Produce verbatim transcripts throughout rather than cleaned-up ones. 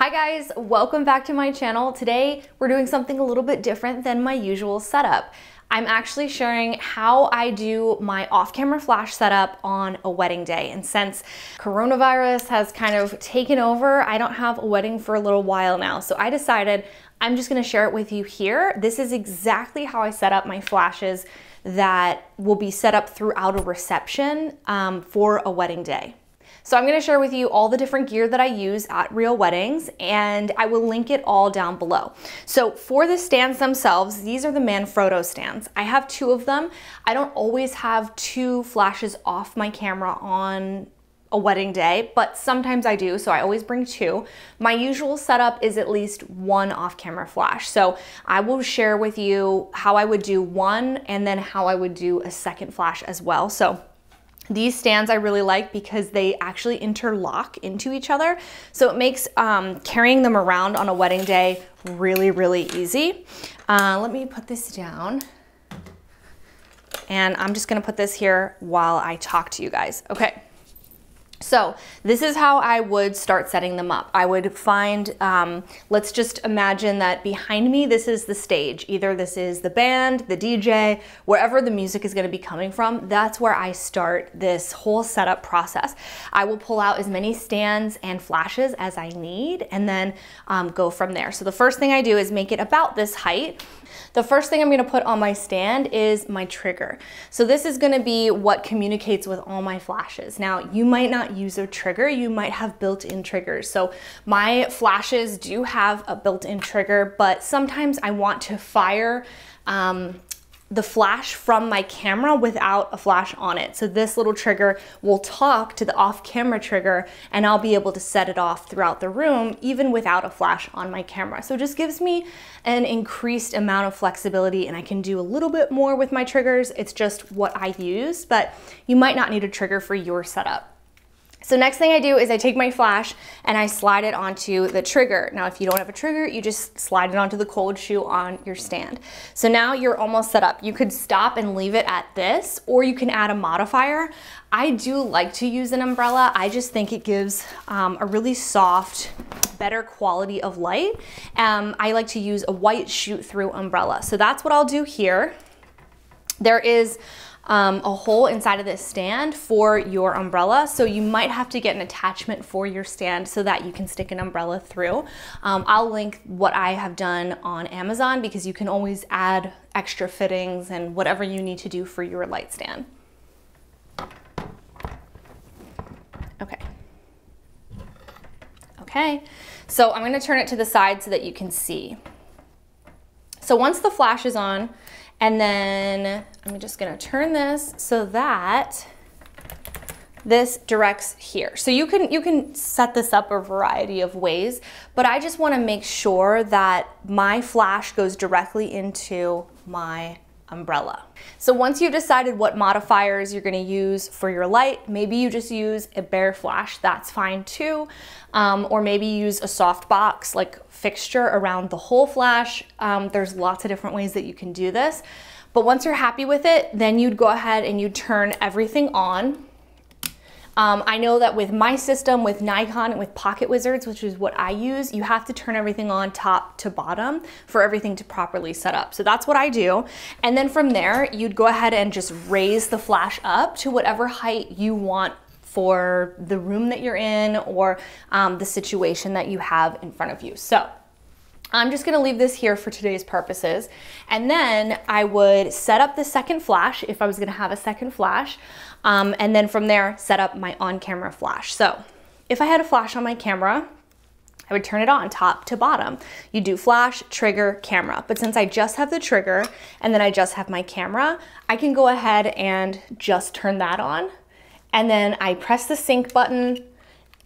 Hi guys, welcome back to my channel. Today we're doing something a little bit different than my usual setup. I'm actually sharing how I do my off-camera flash setup on a wedding day. And since coronavirus has kind of taken over, I don't have a wedding for a little while now. So I decided I'm just gonna share it with you here. This is exactly how I set up my flashes that will be set up throughout a reception um, for a wedding day. So I'm gonna share with you all the different gear that I use at real weddings, and I will link it all down below. So for the stands themselves, these are the Manfrotto stands. I have two of them. I don't always have two flashes off my camera on a wedding day, but sometimes I do, so I always bring two. My usual setup is at least one off-camera flash. So I will share with you how I would do one and then how I would do a second flash as well. So these stands I really like because they actually interlock into each other. So it makes um, carrying them around on a wedding day really, really easy. Uh, let me put this down. And I'm just gonna put this here while I talk to you guys. Okay, so this is how I would start setting them up. I would find, um, let's just imagine that behind me, this is the stage. Either this is the band, the D J, wherever the music is gonna be coming from, that's where I start this whole setup process. I will pull out as many stands and flashes as I need and then um, go from there. So the first thing I do is make it about this height. The first thing I'm gonna put on my stand is my trigger. So this is gonna be what communicates with all my flashes. Now, you might not use a trigger, you might have built-in triggers. So my flashes do have a built-in trigger, but sometimes I want to fire um, the flash from my camera without a flash on it. So this little trigger will talk to the off-camera trigger and I'll be able to set it off throughout the room even without a flash on my camera. So it just gives me an increased amount of flexibility and I can do a little bit more with my triggers. It's just what I use, but you might not need a trigger for your setup. So next thing I do is I take my flash and I slide it onto the trigger. Now, if you don't have a trigger, you just slide it onto the cold shoe on your stand. So now you're almost set up. You could stop and leave it at this, or you can add a modifier. I do like to use an umbrella. I just think it gives um, a really soft, better quality of light. Um, I like to use a white shoot through umbrella. So that's what I'll do here. There is Um, a hole inside of this stand for your umbrella. So you might have to get an attachment for your stand so that you can stick an umbrella through. Um, I'll link what I have done on Amazon because you can always add extra fittings and whatever you need to do for your light stand. Okay. Okay. So I'm gonna turn it to the side so that you can see. So once the flash is on, and then I'm just gonna turn this so that this directs here. So you can, you can set this up a variety of ways, but I just wanna make sure that my flash goes directly into my umbrella. So once you've decided what modifiers you're gonna use for your light, maybe you just use a bare flash, that's fine too. Um, or maybe use a soft box like fixture around the whole flash. Um, there's lots of different ways that you can do this. But once you're happy with it, then you'd go ahead and you'd turn everything on. Um, I know that with my system, with Nikon and with Pocket Wizards, which is what I use, you have to turn everything on top to bottom for everything to properly set up. So that's what I do. And then from there, you'd go ahead and just raise the flash up to whatever height you want for the room that you're in or um, the situation that you have in front of you. So I'm just gonna leave this here for today's purposes. And then I would set up the second flash if I was gonna have a second flash. Um, and then from there, set up my on-camera flash. So if I had a flash on my camera, I would turn it on top to bottom. You do flash, trigger, camera. But since I just have the trigger and then I just have my camera, I can go ahead and just turn that on. And then I press the sync button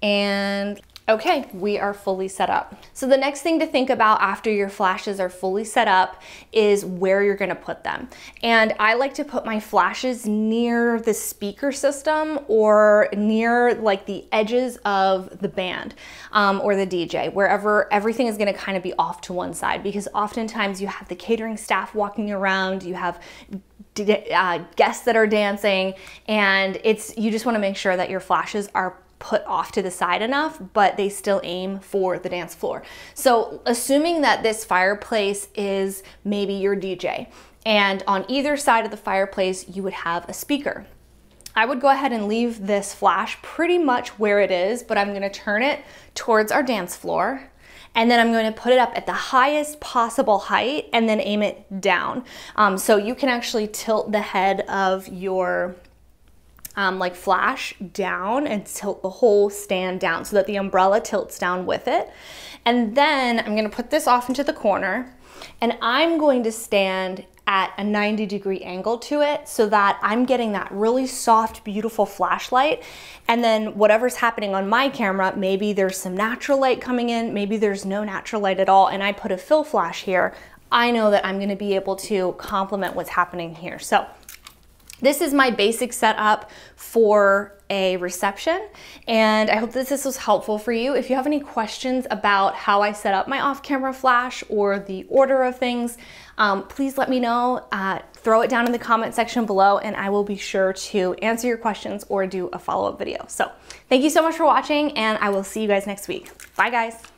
and okay, we are fully set up. So the next thing to think about after your flashes are fully set up is where you're gonna put them. And I like to put my flashes near the speaker system or near like the edges of the band um, or the D J, wherever everything is gonna kind of be off to one side, because oftentimes you have the catering staff walking around, you have uh, guests that are dancing, and it's you just wanna make sure that your flashes are put off to the side enough, but they still aim for the dance floor. So assuming that this fireplace is maybe your D J, and on either side of the fireplace, you would have a speaker. I would go ahead and leave this flash pretty much where it is, but I'm gonna turn it towards our dance floor. And then I'm going to put it up at the highest possible height and then aim it down. Um, so you can actually tilt the head of your um, like flash down and tilt the whole stand down so that the umbrella tilts down with it. And then I'm going to put this off into the corner, and I'm going to stand at a ninety degree angle to it so that I'm getting that really soft, beautiful flashlight. And then whatever's happening on my camera, maybe there's some natural light coming in, maybe there's no natural light at all, and I put a fill flash here, I know that I'm gonna be able to complement what's happening here. So this is my basic setup for a reception, and I hope that this was helpful for you. If you have any questions about how I set up my off-camera flash or the order of things, um, please let me know. Uh, throw it down in the comment section below, and I will be sure to answer your questions or do a follow-up video. So thank you so much for watching, and I will see you guys next week. Bye, guys.